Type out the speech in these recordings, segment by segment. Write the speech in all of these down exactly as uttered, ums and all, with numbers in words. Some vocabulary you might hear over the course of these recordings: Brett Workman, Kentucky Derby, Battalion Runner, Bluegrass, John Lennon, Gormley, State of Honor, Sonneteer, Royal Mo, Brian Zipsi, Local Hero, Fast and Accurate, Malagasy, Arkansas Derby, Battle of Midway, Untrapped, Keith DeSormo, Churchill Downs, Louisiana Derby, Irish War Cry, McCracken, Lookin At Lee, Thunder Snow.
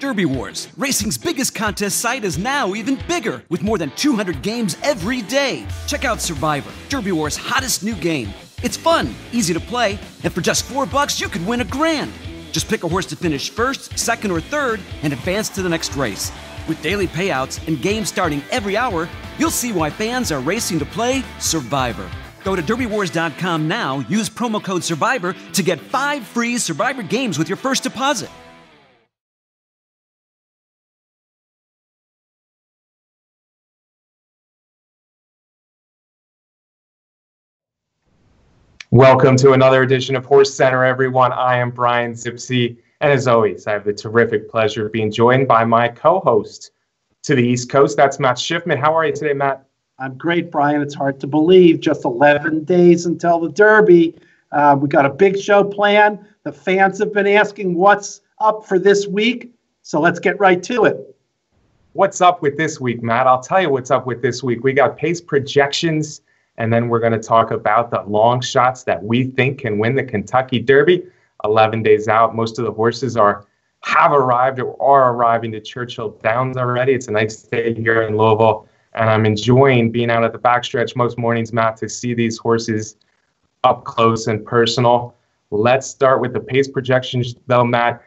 Derby Wars, racing's biggest contest site, is now even bigger, with more than two hundred games every day. Check out Survivor, Derby Wars' hottest new game. It's fun, easy to play, and for just four bucks, you could win a grand. Just pick a horse to finish first, second, or third, and advance to the next race. With daily payouts and games starting every hour, you'll see why fans are racing to play Survivor. Go to Derby Wars dot com now, use promo code SURVIVOR to get five free Survivor games with your first deposit. Welcome to another edition of Horse Center, everyone. I am Brian Zipsi, and as always, I have the terrific pleasure of being joined by my co-host to the East Coast. That's Matt Schiffman. How are you today, Matt? I'm great, Brian. It's hard to believe. Just eleven days until the Derby. Uh, we got a big show planned. The fans have been asking what's up for this week, so let's get right to it. What's up with this week, Matt? I'll tell you what's up with this week. We got pace projections, and then we're going to talk about the long shots that we think can win the Kentucky Derby. eleven days out, most of the horses are have arrived or are arriving to Churchill Downs already. It's a nice day here in Louisville, and I'm enjoying being out at the backstretch most mornings, Matt, to see these horses up close and personal. Let's start with the pace projections, though, Matt.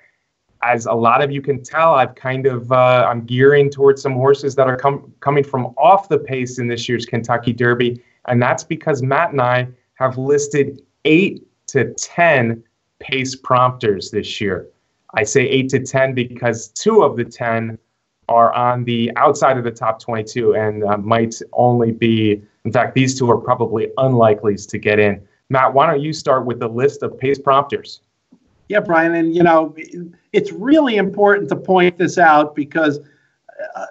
As a lot of you can tell, I've kind of uh, I'm gearing towards some horses that are com coming from off the pace in this year's Kentucky Derby. And that's because Matt and I have listed eight to ten pace prompters this year. I say eight to ten because two of the ten are on the outside of the top twenty-two and uh, might only be, in fact, these two are probably unlikelies to get in. Matt, why don't you start with the list of pace prompters? Yeah, Brian, and you know, it's really important to point this out because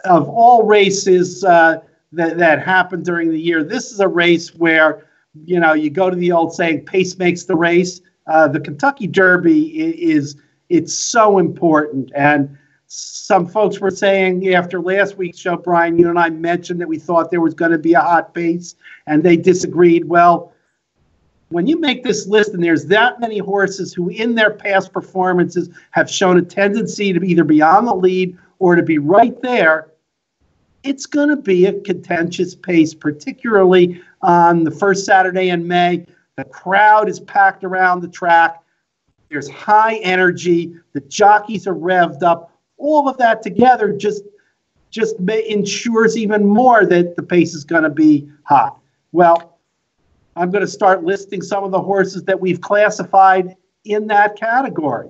of all races uh, That, that happened during the year, this is a race where, you know, you go to the old saying, pace makes the race. Uh, the Kentucky Derby is, is, it's so important. And some folks were saying after last week's show, Brian, you and I mentioned that we thought there was going to be a hot pace, and they disagreed. Well, when you make this list and there's that many horses who in their past performances have shown a tendency to either be on the lead or to be right there, it's going to be a contentious pace, particularly on the first Saturday in May. The crowd is packed around the track. There's high energy. The jockeys are revved up. All of that together just, just ensures even more that the pace is going to be hot. Well, I'm going to start listing some of the horses that we've classified in that category.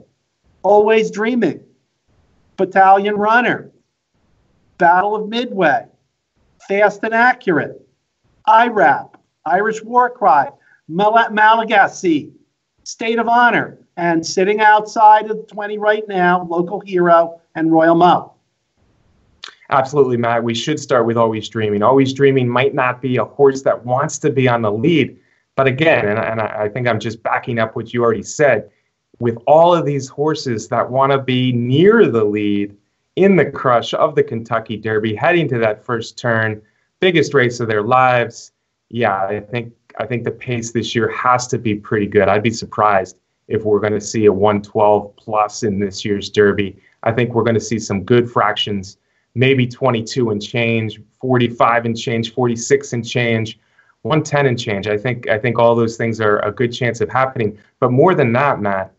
Always Dreaming, Battalion Runner, Battle of Midway, Fast and Accurate, I RAP, Irish War Cry, Mal Malagasy, State of Honor, and sitting outside of twenty right now, Local Hero and Royal Mo. Absolutely, Matt. We should start with Always Dreaming. Always Dreaming might not be a horse that wants to be on the lead, but again, and, and I think I'm just backing up what you already said, with all of these horses that want to be near the lead, in the crush of the Kentucky Derby, heading to that first turn, biggest race of their lives. Yeah, I think I think the pace this year has to be pretty good. I'd be surprised if we're going to see a one twelve plus in this year's Derby. I think we're going to see some good fractions, maybe twenty-two and change, forty-five and change, forty-six and change, one ten and change. I think I think all those things are a good chance of happening. But more than that, Matt,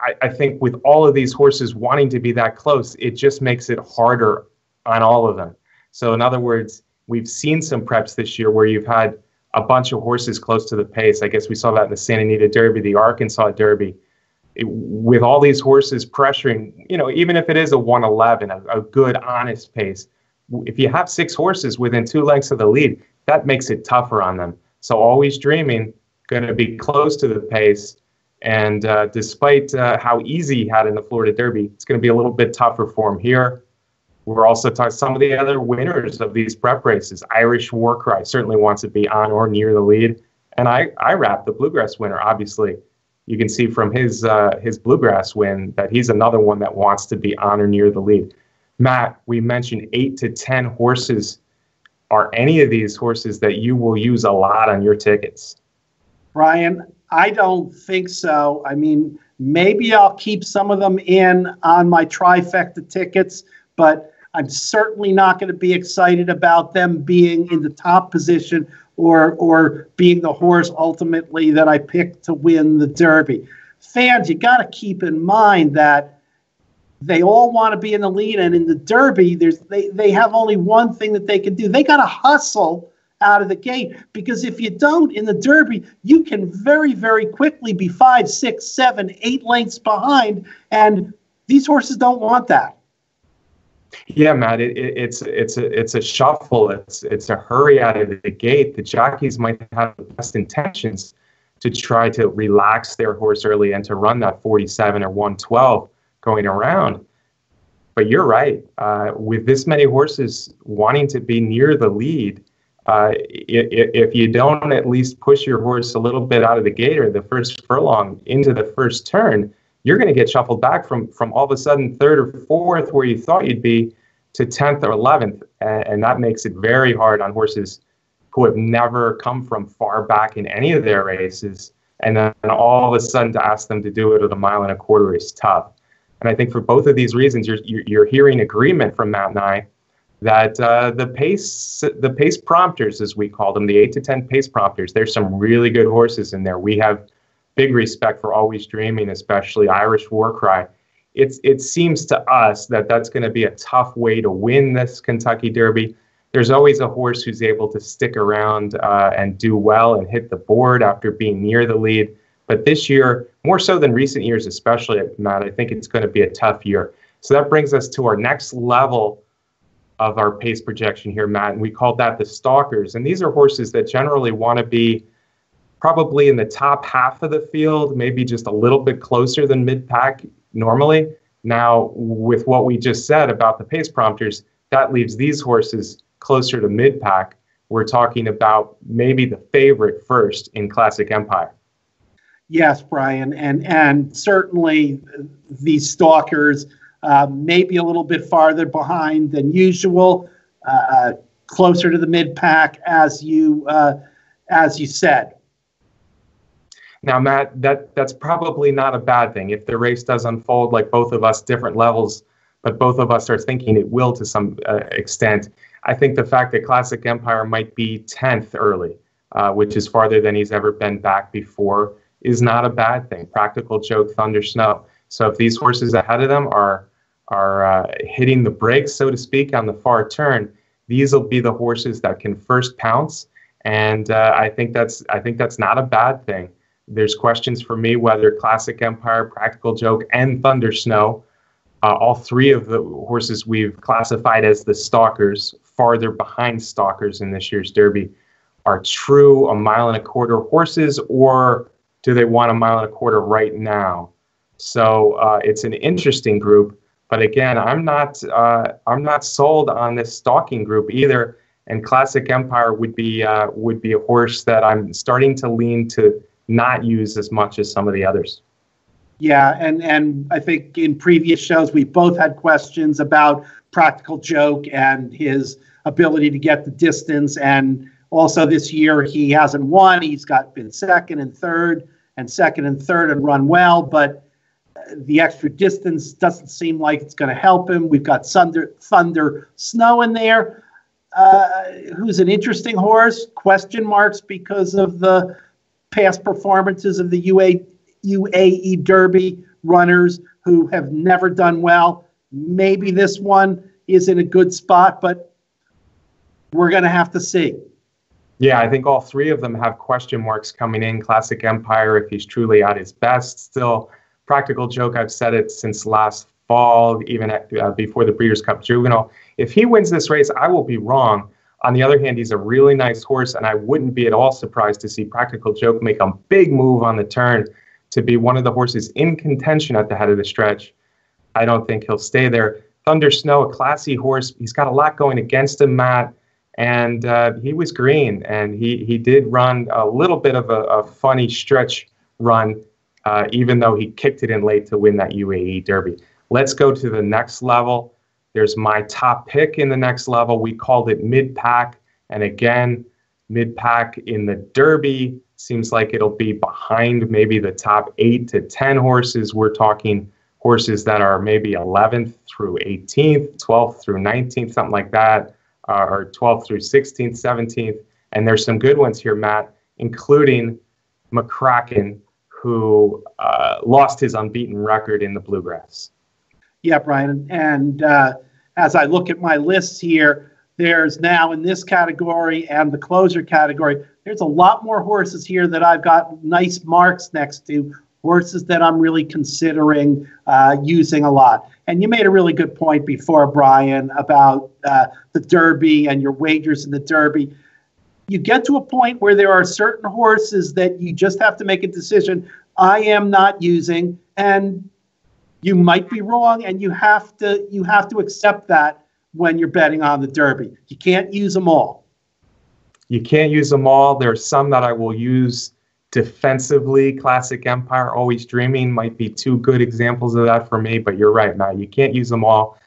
I, I think with all of these horses wanting to be that close, it just makes it harder on all of them. So in other words, we've seen some preps this year where you've had a bunch of horses close to the pace. I guess we saw that in the Santa Anita Derby, the Arkansas Derby. It, with all these horses pressuring, you know, even if it is a one eleven, a, a good, honest pace, if you have six horses within two lengths of the lead, that makes it tougher on them. So Always Dreaming, going to be close to the pace. And uh, despite uh, how easy he had in the Florida Derby, it's going to be a little bit tougher for him here. We're also talking some of the other winners of these prep races. Irish War Cry certainly wants to be on or near the lead. And I, I RAP, the Bluegrass winner, obviously. You can see from his, uh, his Bluegrass win that he's another one that wants to be on or near the lead. Matt, we mentioned eight to ten horses. Are any of these horses that you will use a lot on your tickets? Brian, I don't think so. I mean, Maybe I'll keep some of them in on my trifecta tickets, but I'm certainly not going to be excited about them being in the top position or or being the horse ultimately that I picked to win the Derby. Fans, you got to keep in mind that they all want to be in the lead, and in the Derby, there's they they have only one thing that they can do. They got to hustle out of the gate, because if you don't in the Derby, you can very, very quickly be five, six, seven, eight lengths behind, and these horses don't want that. Yeah, Matt, it, it, it's it's a it's a shuffle. It's it's a hurry out of the gate. The jockeys might have the best intentions to try to relax their horse early and to run that forty-seven or one twelve going around. But you're right. Uh, with this many horses wanting to be near the lead, uh, if, if you don't at least push your horse a little bit out of the gate or the first furlong into the first turn, you're going to get shuffled back from from all of a sudden third or fourth where you thought you'd be to tenth or eleventh. And, and that makes it very hard on horses who have never come from far back in any of their races. And then all of a sudden to ask them to do it at a mile and a quarter is tough. And I think for both of these reasons, you're, you're hearing agreement from Matt and I that uh, the pace the pace prompters, as we call them, the eight to ten pace prompters, there's some really good horses in there. We have big respect for Always Dreaming, especially Irish War Cry. It's, it seems to us that that's going to be a tough way to win this Kentucky Derby. There's always a horse who's able to stick around uh, and do well and hit the board after being near the lead. But this year, more so than recent years, especially, Matt, I think it's going to be a tough year. So that brings us to our next level of our pace projection here, Matt. And we called that the stalkers. And these are horses that generally want to be probably in the top half of the field, maybe just a little bit closer than mid-pack normally. Now, with what we just said about the pace prompters, that leaves these horses closer to mid-pack. We're talking about maybe the favorite first in Classic Empire. Yes, Brian, and and certainly these stalkers uh, maybe a little bit farther behind than usual, uh, closer to the mid-pack, as you uh, as you said. Now, Matt, that, that's probably not a bad thing if the race does unfold like both of us, different levels, but both of us are thinking it will to some uh, extent. I think the fact that Classic Empire might be tenth early, uh, which is farther than he's ever been back before, is not a bad thing. Practical Joke, Thunder Snow. So if these horses ahead of them are, are uh, hitting the brakes, so to speak, on the far turn, these will be the horses that can first pounce, and uh, I think that's I think that's not a bad thing. There's questions for me whether Classic Empire, Practical Joke, and Thunder Snow, uh, all three of the horses we've classified as the stalkers, farther behind stalkers in this year's Derby, are true a mile and a quarter horses, or do they want a mile and a quarter right now? So uh, it's an interesting group, but again, I'm not uh, I'm not sold on this stalking group either. And Classic Empire would be uh, would be a horse that I'm starting to lean to not used as much as some of the others. Yeah, and and I think in previous shows we both had questions about Practical Joke and his ability to get the distance, and also this year he hasn't won. He's got been second and third and second and third and run well, but the extra distance doesn't seem like it's going to help him. We've got Thunder, Thunder Snow in there, uh, who's an interesting horse, question marks because of the past performances of the U A, U A E Derby runners who have never done well. Maybe this one is in a good spot, but we're going to have to see. Yeah, I think all three of them have question marks coming in. Classic Empire, if he's truly at his best still. Practical Joke, I've said it since last fall, even at, uh, before the Breeders' Cup Juvenile. If he wins this race, I will be wrong. On the other hand, he's a really nice horse, and I wouldn't be at all surprised to see Practical Joke make a big move on the turn to be one of the horses in contention at the head of the stretch. I don't think he'll stay there. Thunder Snow, a classy horse. He's got a lot going against him, Matt, and uh, he was green, and he, he did run a little bit of a, a funny stretch run, uh, even though he kicked it in late to win that U A E Derby. Let's go to the next level. There's my top pick in the next level. We called it mid-pack. And again, Mid-pack in the Derby seems like it'll be behind maybe the top eight to ten horses. We're talking horses that are maybe eleventh through eighteenth, twelfth through nineteenth, something like that, uh, or twelfth through sixteenth, seventeenth. And there's some good ones here, Matt, including McCracken, who uh, lost his unbeaten record in the Bluegrass. Yeah, Brian. And uh, as I look at my lists here, there's now in this category and the closer category, there's a lot more horses here that I've got nice marks next to, horses that I'm really considering uh, using a lot. And you made a really good point before, Brian, about uh, the Derby and your wagers in the Derby. You get to a point where there are certain horses that you just have to make a decision. I am not using, and you might be wrong, and you have to you have to accept that. When you're betting on the Derby, you can't use them all. You can't use them all. There's some that I will use defensively. Classic Empire, Always Dreaming might be two good examples of that for me. But you're right, Matt. You can't use them all.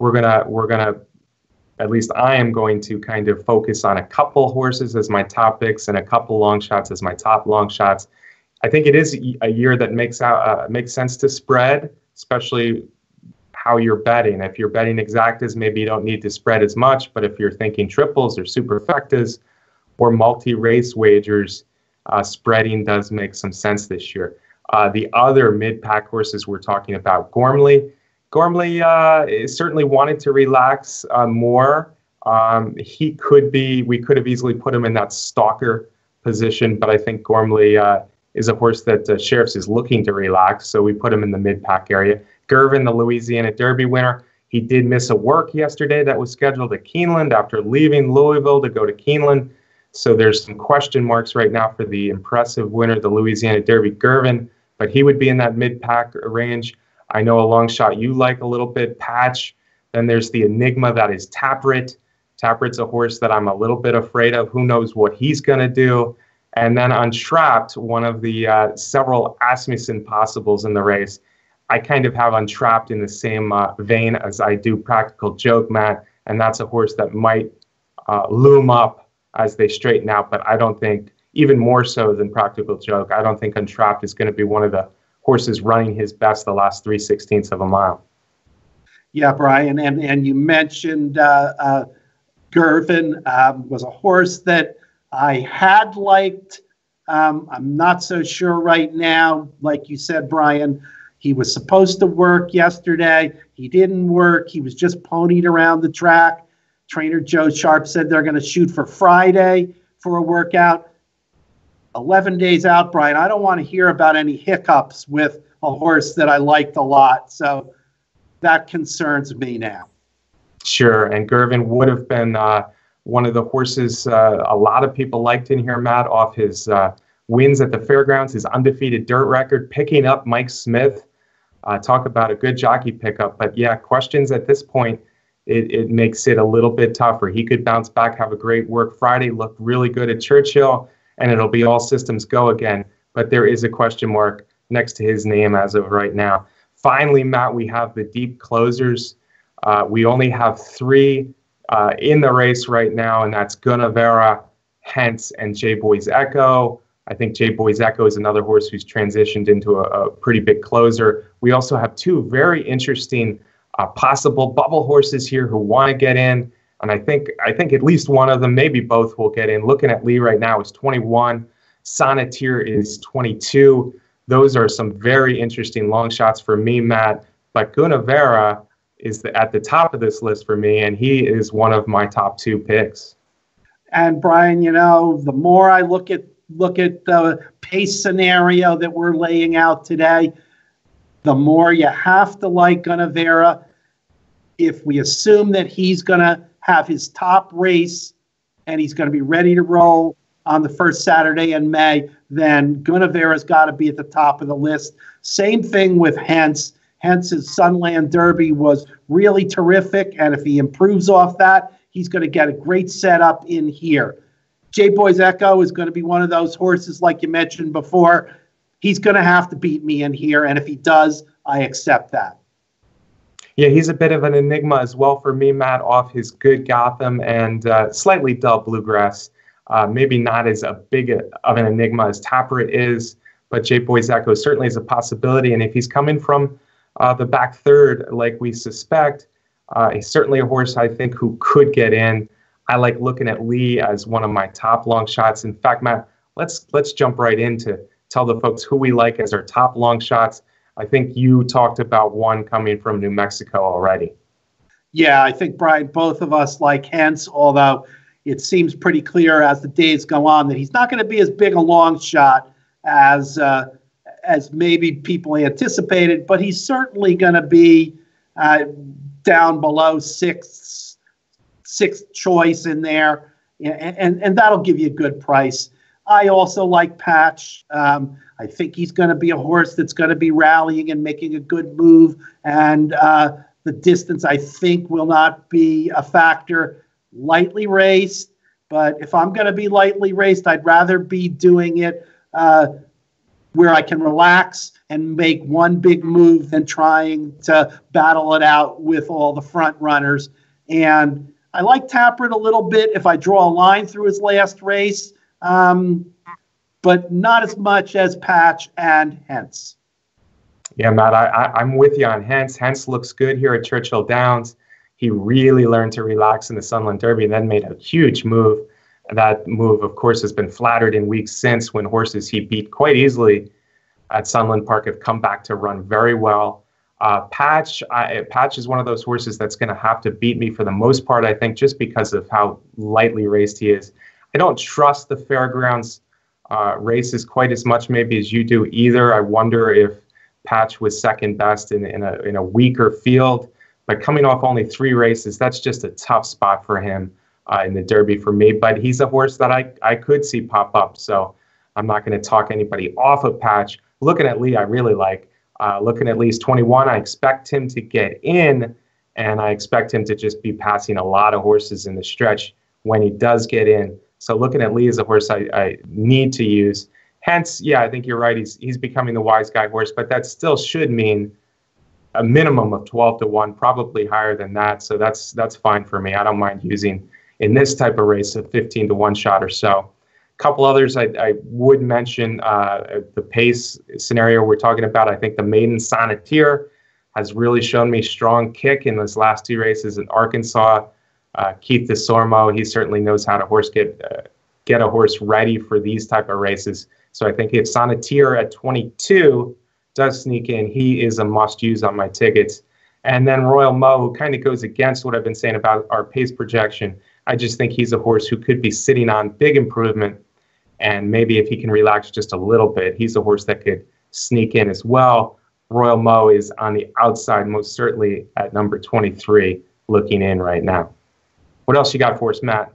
We're gonna, we're gonna, at least I am going to kind of focus on a couple horses as my top picks and a couple long shots as my top long shots. I think it is a year that makes out uh, makes sense to spread, especially how you're betting. If you're betting exactas, maybe you don't need to spread as much, but if you're thinking triples or superfectas or multi-race wagers, uh, spreading does make some sense this year. Uh, the other mid-pack horses we're talking about, Gormley. Gormley uh, certainly wanted to relax uh, more. Um, he could be, we could have easily put him in that stalker position, but I think Gormley uh, is a horse that uh, Sheriffs is looking to relax, so we put him in the mid-pack area. Girvin, the Louisiana Derby winner, he did miss a work yesterday that was scheduled at Keeneland after leaving Louisville to go to Keeneland. So there's some question marks right now for the impressive winner, the Louisiana Derby, Girvin, but he would be in that mid-pack range. I know a long shot you like a little bit, Patch. Then there's the enigma that is Tapwrit. Tapwrit's a horse that I'm a little bit afraid of. Who knows what he's going to do? And then Untrapped, one of the uh, several Asmussen possibles in the race. I kind of have Untrapped in the same uh, vein as I do Practical Joke, Matt, and that's a horse that might uh, loom up as they straighten out, but I don't think, even more so than Practical Joke, I don't think Untrapped is going to be one of the horses running his best the last three sixteenths of a mile. Yeah, Brian, and, and you mentioned uh, uh, Girvin um, was a horse that I had liked. Um, I'm not so sure right now, like you said, Brian. He was supposed to work yesterday. He didn't work. He was just ponied around the track. Trainer Joe Sharp said they're going to shoot for Friday for a workout. eleven days out, Brian. I don't want to hear about any hiccups with a horse that I liked a lot. So that concerns me now. Sure. And Girvin would have been uh, one of the horses uh, a lot of people liked in here, Matt, off his uh, wins at the fairgrounds, his undefeated dirt record, picking up Mike Smith. Uh, talk about a good jockey pickup. But yeah, questions at this point, it, it makes it a little bit tougher. He could bounce back, have a great work Friday, look really good at Churchill, and it'll be all systems go again. But there is a question mark next to his name as of right now. Finally, Matt, we have the deep closers. Uh, we only have three uh, in the race right now, and that's Gunnevera, Hence, and J-Boys Echo. I think J-Boys Echo is another horse who's transitioned into a, a pretty big closer. We also have two very interesting uh, possible bubble horses here who want to get in. And I think I think at least one of them, maybe both, will get in. Lookin At Lee right now is twenty-one. Sonneteer is twenty-two. Those are some very interesting long shots for me, Matt. But Gunnevera is the, at the top of this list for me, and he is one of my top two picks. And, Brian, you know, the more I look at Look at the pace scenario that we're laying out today, the more you have to like Gunnevera. If we assume that he's going to have his top race and he's going to be ready to roll on the first Saturday in May, then Gunnevera's got to be at the top of the list. Same thing with Hence. Hence's Sunland Derby was really terrific, and if he improves off that, he's going to get a great setup in here. J-Boys Echo is going to be one of those horses, like you mentioned before. He's going to have to beat me in here, and if he does, I accept that. Yeah, he's a bit of an enigma as well for me, Matt, off his good Gotham and uh, slightly dull Bluegrass. Uh, maybe not as a big a, of an enigma as Tapwrit is, but J-Boys Echo certainly is a possibility. And if he's coming from uh, the back third, like we suspect, uh, he's certainly a horse, I think, who could get in. I like Lookin At Lee as one of my top long shots. In fact, Matt, let's let's jump right in to tell the folks who we like as our top long shots. I think you talked about one coming from New Mexico already. Yeah, I think, Brian, both of us like Hence, although it seems pretty clear as the days go on that he's not going to be as big a long shot as uh, as maybe people anticipated, but he's certainly going to be uh, down below sixth, sixth choice in there, and, and, and that'll give you a good price. I also like Patch. Um, I think he's going to be a horse that's going to be rallying and making a good move, and uh, the distance, I think, will not be a factor. Lightly raced, but if I'm going to be lightly raced, I'd rather be doing it uh, where I can relax and make one big move than trying to battle it out with all the front runners. And I like Tapwrit a little bit if I draw a line through his last race, um, but not as much as Patch and Hence. Yeah, Matt, I, I, I'm with you on Hence. Hence looks good here at Churchill Downs. He really learned to relax in the Sunland Derby and then made a huge move. That move, of course, has been flattered in weeks since when horses he beat quite easily at Sunland Park have come back to run very well. Uh, Patch, I, Patch is one of those horses that's going to have to beat me for the most part, I think, just because of how lightly raced he is. I don't trust the fairgrounds uh, races quite as much maybe as you do either. I wonder if Patch was second best in, in, a, in a weaker field. But coming off only three races, that's just a tough spot for him uh, in the Derby for me. But he's a horse that I, I could see pop up. So I'm not going to talk anybody off of Patch. Lookin At Lee, I really like. Uh, Lookin At Lee's twenty-one, I expect him to get in. And I expect him to just be passing a lot of horses in the stretch when he does get in. So Lookin At Lee is a horse I, I need to use. Hence, yeah, I think you're right. He's, he's becoming the wise guy horse. But that still should mean a minimum of twelve to one, probably higher than that. So that's that's fine for me. I don't mind using in this type of race a fifteen to one shot or so. A couple others I, I would mention, uh, the pace scenario we're talking about. I think the maiden Sonneteer has really shown me strong kick in those last two races in Arkansas. Uh, Keith DeSormo, he certainly knows how to horse get uh, get a horse ready for these type of races. So I think if Sonneteer at twenty-two does sneak in, he is a must-use on my tickets. And then Royal Mo, who kind of goes against what I've been saying about our pace projection. I just think he's a horse who could be sitting on big improvement, and maybe if he can relax just a little bit, he's a horse that could sneak in as well. Royal Mo is on the outside, most certainly at number twenty-three, looking in right now. What else you got for us, Matt?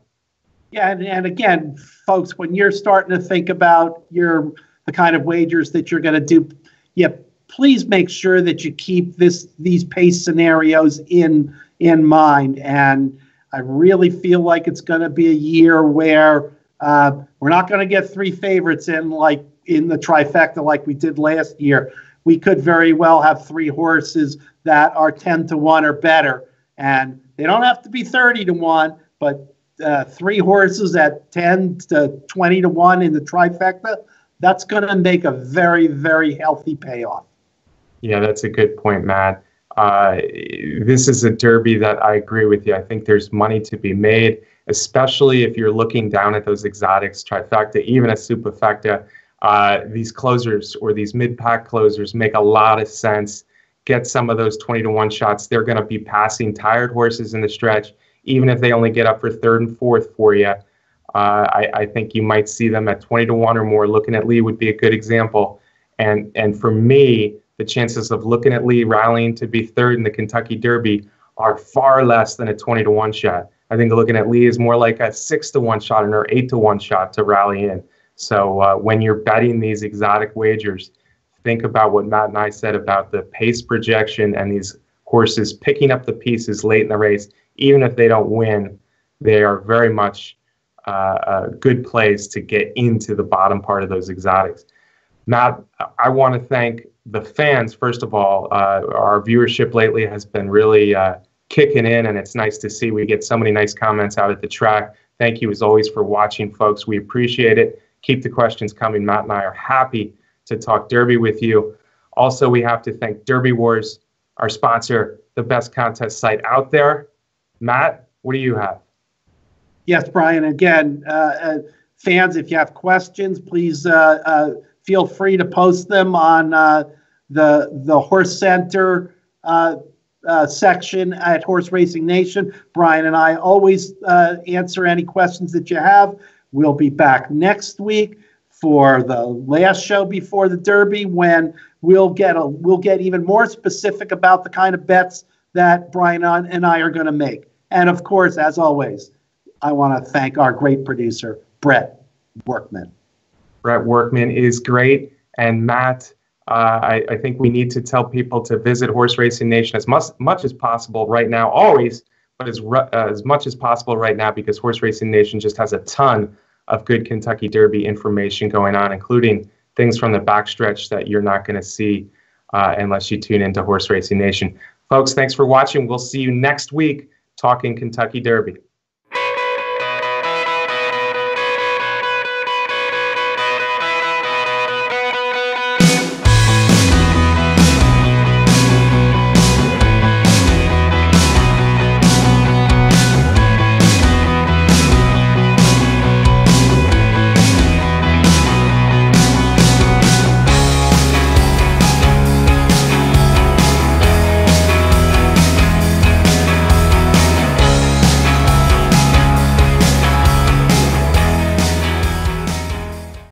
Yeah, and, and again, folks, when you're starting to think about your the kind of wagers that you're going to do, yeah, please make sure that you keep this these pace scenarios in in mind. And I really feel like it's going to be a year where uh, we're not going to get three favorites in like in the trifecta like we did last year. We could very well have three horses that are ten to one or better, and they don't have to be thirty to one, but uh, three horses at ten to twenty to one in the trifecta. That's going to make a very, very healthy payoff. Yeah, that's a good point, Matt. Uh, this is a Derby that I agree with you. I think there's money to be made, especially if you're looking down at those exotics, trifecta, even a superfecta. Uh, these closers or these mid-pack closers make a lot of sense. Get some of those twenty to one shots. They're going to be passing tired horses in the stretch, even if they only get up for third and fourth for you. Uh, I, I think you might see them at twenty to one or more. Lookin At Lee would be a good example. And and for me, the chances of Lookin At Lee rallying to be third in the Kentucky Derby are far less than a twenty to one shot. I think Lookin At Lee is more like a six to one shot or eight to one shot to rally in. So uh, when you're betting these exotic wagers, think about what Matt and I said about the pace projection and these horses picking up the pieces late in the race. Even if they don't win, they are very much Uh, a good place to get into the bottom part of those exotics. Matt, I want to thank the fans, first of all. Uh, our viewership lately has been really uh, kicking in, and it's nice to see we get so many nice comments out at the track. Thank you as always for watching, folks. We appreciate it. Keep the questions coming. Matt and I are happy to talk Derby with you. Also, we have to thank Derby Wars, our sponsor, the best contest site out there. Matt, what do you have? Yes, Brian, again, uh, uh, fans, if you have questions, please uh, uh, feel free to post them on uh, the, the Horse Center uh, uh, section at Horse Racing Nation. Brian and I always uh, answer any questions that you have. We'll be back next week for the last show before the Derby, when we'll get a we'll get even more specific about the kind of bets that Brian and I are going to make. And of course, as always, I want to thank our great producer, Brett Workman. Brett Workman is great. And Matt, uh, I, I think we need to tell people to visit Horse Racing Nation as much, much as possible right now, always, but as, uh, as much as possible right now, because Horse Racing Nation just has a ton of good Kentucky Derby information going on, including things from the backstretch that you're not going to see uh, unless you tune into Horse Racing Nation. Folks, thanks for watching. We'll see you next week talking Kentucky Derby.